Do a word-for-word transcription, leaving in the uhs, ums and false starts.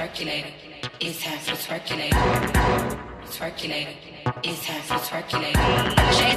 twerkulate. It's time for twerkulate. Twerkulate. It's time for twerkulate.